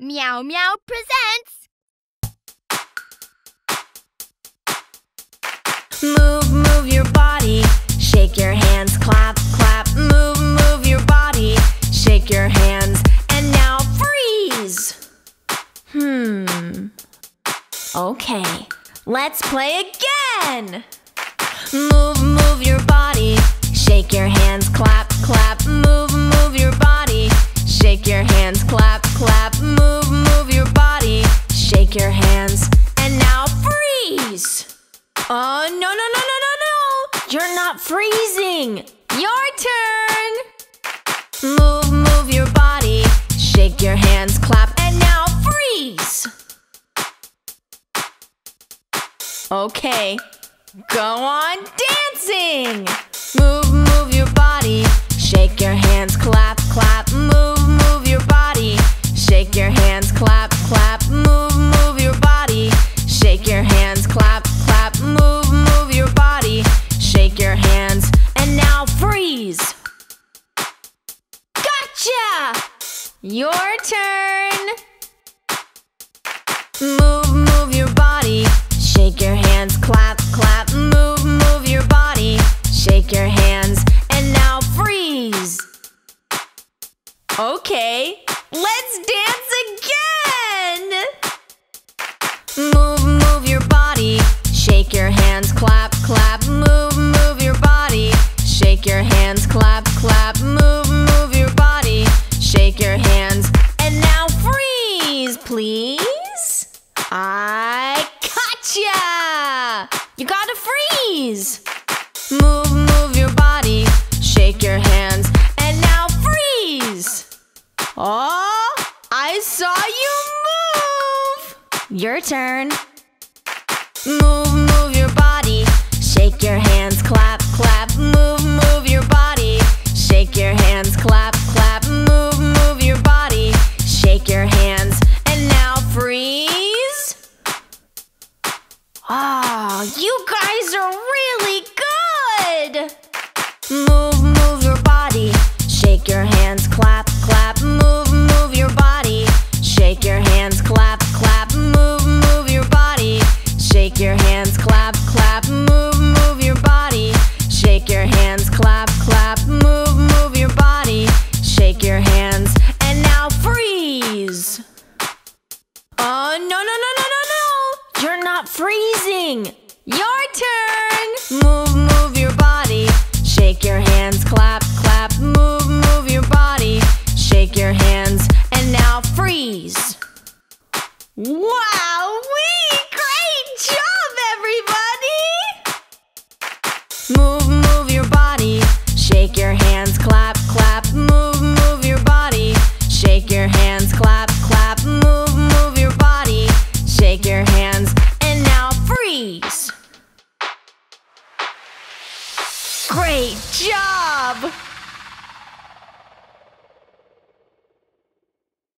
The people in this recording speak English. Meow Meow presents... Move, move your body, shake your hands, clap, clap. Move, move your body, shake your hands, and now freeze! Okay, let's play again! Move, move your body, shake your hands, clap, clap. Move, move your body, shake your hands, clap, clap. Move, move your body, shake your hands, and now freeze! Oh, no, no, no, no, no, no! You're not freezing! Your turn! Move, move your body, shake your hands, clap, and now freeze! Okay, go on dancing! Move, move your body, shake your hands, clap, clap. Move, move your body, shake your hands, clap, clap. Move, move your body, shake your hands, clap, clap. Move, move your body, shake your hands, and now freeze! Gotcha! Your turn! Move, move your body, shake your hands, clap, clap. Move, move your body, shake your hands, and now freeze! Okay, let's dance again! Move, move your body, shake your hands, clap, clap. Move, move your body, shake your hands, clap, clap. Move, move your body, shake your hands, and now freeze, please! I gotcha! You gotta freeze! Move, move your body, shake your hands, and now freeze! Oh, I saw you move! Your turn. Move, move your body, shake your hands, clap, clap. Move, move your body, shake your hands, clap, clap. Move, move your body, shake your hands, and now freeze! Oh, you guys are really good! Move, move your body, shake your hands, clap, clap. Move, move your body, shake your hands, clap, clap. Move, move your body, shake your hands, clap, clap. Move, move your body, shake your hands, clap, clap. Move, move your body, shake your hands, and now freeze! Oh, no, no, no, no, no, no! You're not freezing! Your turn! Move, move your body, shake your hands, clap, clap. Move, move your body, shake your hands, and now freeze! Wow-wee! Great job, everybody! Move, move your body, shake your hands, clap, clap. Move, move your body, shake your hands, clap, clap. Move, move your body, shake your hands, and now freeze! Great job!